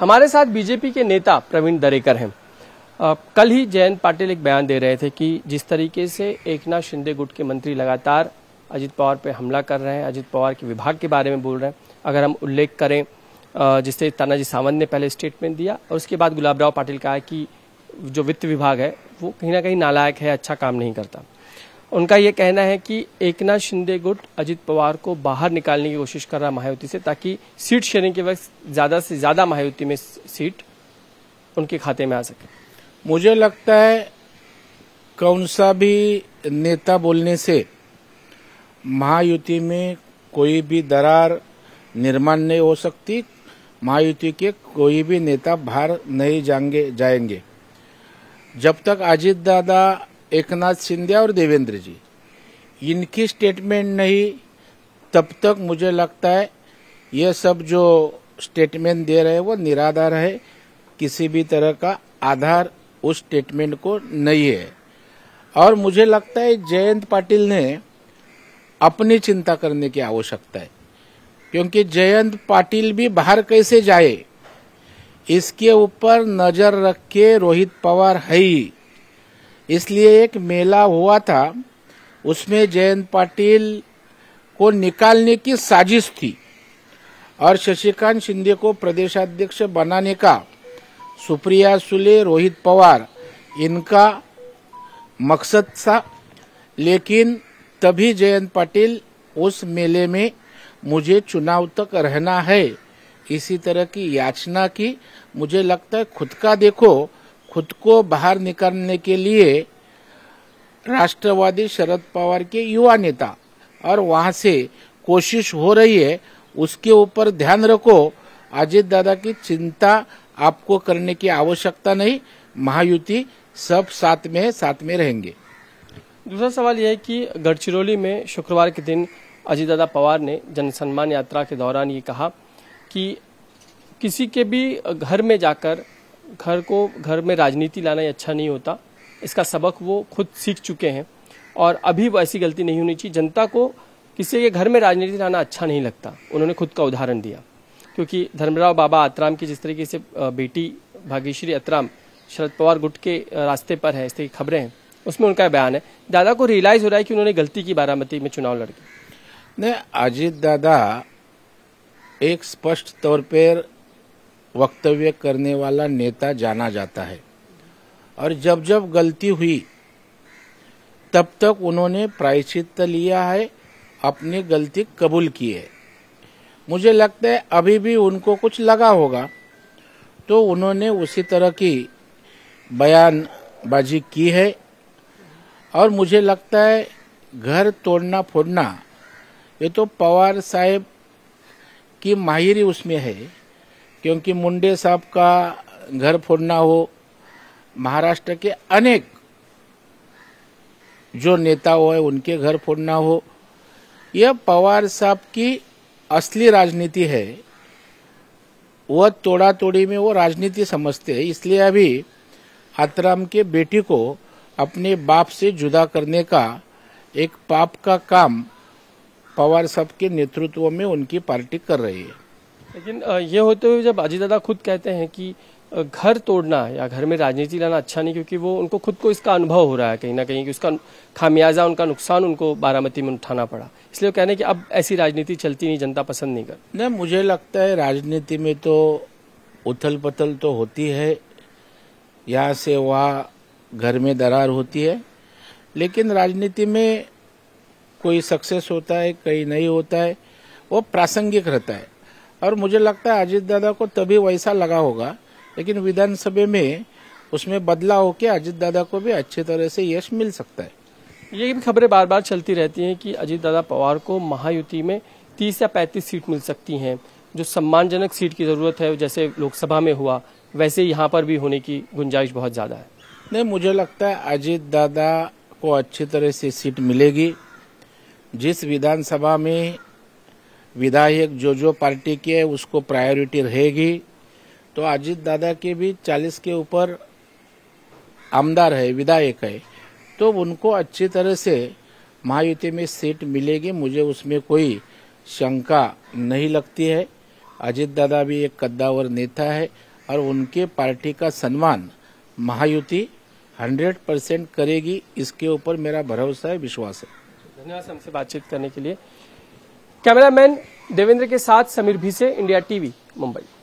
हमारे साथ बीजेपी के नेता प्रवीण दरेकर हैं। कल ही जयंत पाटिल एक बयान दे रहे थे कि जिस तरीके से एकनाथ शिंदे गुट के मंत्री लगातार अजित पवार पे हमला कर रहे हैं, अजित पवार के विभाग के बारे में बोल रहे हैं। अगर हम उल्लेख करें जिससे तानाजी सावंत ने पहले स्टेटमेंट दिया और उसके बाद गुलाबराव पाटिल कहा कि जो वित्त विभाग है वो कहीं ना कहीं नालायक है, अच्छा काम नहीं करता। उनका ये कहना है कि एकनाथ शिंदे गुट अजित पवार को बाहर निकालने की कोशिश कर रहा है महायुति से, ताकि सीट शेयरिंग के वक्त ज्यादा से ज्यादा महायुति में सीट उनके खाते में आ सके। मुझे लगता है कौन सा भी नेता बोलने से महायुति में कोई भी दरार निर्माण नहीं हो सकती। महायुति के कोई भी नेता बाहर नहीं जाएंगे जब तक अजित दादा, एकनाथ शिंदे और देवेंद्र जी इनकी स्टेटमेंट नहीं, तब तक मुझे लगता है ये सब जो स्टेटमेंट दे रहे हैं वो निराधार है, किसी भी तरह का आधार उस स्टेटमेंट को नहीं है। और मुझे लगता है जयंत पाटिल ने अपनी चिंता करने की आवश्यकता है, क्योंकि जयंत पाटिल भी बाहर कैसे जाए इसके ऊपर नजर रख के रोहित पवार है ही। इसलिए एक मेला हुआ था, उसमें जयंत पाटिल को निकालने की साजिश थी और शशिकांत शिंदे को प्रदेशाध्यक्ष बनाने का सुप्रिया सुले, रोहित पवार इनका मकसद था। लेकिन तभी जयंत पाटिल उस मेले में मुझे चुनाव तक रहना है, इसी तरह की याचना की। मुझे लगता है खुद का देखो, खुद को बाहर निकालने के लिए राष्ट्रवादी शरद पवार के युवा नेता और वहां से कोशिश हो रही है, उसके ऊपर ध्यान रखो। अजित दादा की चिंता आपको करने की आवश्यकता नहीं, महायुति सब साथ में है, साथ में रहेंगे। दूसरा सवाल यह है कि गढ़चिरोली में शुक्रवार के दिन अजित दादा पवार ने जनसम्मान यात्रा के दौरान ये कहा कि किसी के भी घर में जाकर घर में राजनीति लाना ये अच्छा नहीं होता। इसका सबक वो खुद सीख चुके हैं और अभी वो ऐसी गलती नहीं होनी चाहिए। जनता को किसी के घर में राजनीति लाना अच्छा नहीं लगता। उन्होंने खुद का उदाहरण दिया, क्योंकि धर्मराव बाबा अतराम की जिस तरीके से बेटी भागीश्री अतराम शरद पवार गुट के रास्ते पर है, इस तरह की खबरें हैं, उसमें उनका बयान है। दादा को रियलाइज हो रहा है कि उन्होंने गलती की, बारामती में चुनाव लड़के। नहीं, अजित दादा एक स्पष्ट तौर पर वक्तव्य करने वाला नेता जाना जाता है और जब जब गलती हुई तब तक उन्होंने प्रायश्चित लिया है, अपनी गलती कबूल की है। मुझे लगता है अभी भी उनको कुछ लगा होगा तो उन्होंने उसी तरह की बयानबाजी की है। और मुझे लगता है घर तोड़ना फोड़ना ये तो पवार साहब की माहिरी उसमें है, क्योंकि मुंडे साहब का घर फोड़ना हो, महाराष्ट्र के अनेक जो नेता हुए उनके घर फोड़ना हो, यह पवार साहब की असली राजनीति है। वह तोड़ा तोड़ी में वो राजनीति समझते हैं, इसलिए अभी अतराम के बेटी को अपने बाप से जुदा करने का एक पाप का काम पवार साहब के नेतृत्व में उनकी पार्टी कर रही है। लेकिन ये होते हुए जब अजित दादा खुद कहते हैं कि घर तोड़ना या घर में राजनीति लाना अच्छा नहीं, क्योंकि वो उनको खुद को इसका अनुभव हो रहा है कहीं ना कहीं कि उसका खामियाजा, उनका नुकसान उनको बारामती में उठाना पड़ा, इसलिए वो कहने कि अब ऐसी राजनीति चलती नहीं, जनता पसंद नहीं करती। नहीं, मुझे लगता है राजनीति में तो उथल पथल तो होती है, यहाँ से वहाँ घर में दरार होती है, लेकिन राजनीति में कोई सक्सेस होता है, कहीं नहीं होता है, वो प्रासंगिक रहता है। और मुझे लगता है अजित दादा को तभी वैसा लगा होगा, लेकिन विधानसभा में उसमें बदलाव होकर अजित दादा को भी अच्छी तरह से यश मिल सकता है। ये भी खबरें बार बार चलती रहती हैं कि अजित दादा पवार को महायुति में 30 या 35 सीट मिल सकती हैं। जो सम्मानजनक सीट की जरूरत है, जैसे लोकसभा में हुआ, वैसे यहाँ पर भी होने की गुंजाइश बहुत ज्यादा है। नहीं, मुझे लगता है अजित दादा को अच्छी तरह से सीट मिलेगी। जिस विधानसभा में विधायक जो जो पार्टी के है उसको प्रायोरिटी रहेगी, तो अजित दादा के भी 40 के ऊपर आमदार है, विधायक है, तो उनको अच्छी तरह से महायुति में सीट मिलेगी। मुझे उसमें कोई शंका नहीं लगती है। अजित दादा भी एक कद्दावर नेता है, और उनके पार्टी का सम्मान महायुति 100% करेगी, इसके ऊपर मेरा भरोसा है, विश्वास है। धन्यवाद हमसे बातचीत करने के लिए। कैमरामैन देवेंद्र के साथ समीर भीसे, इंडिया टीवी मुंबई।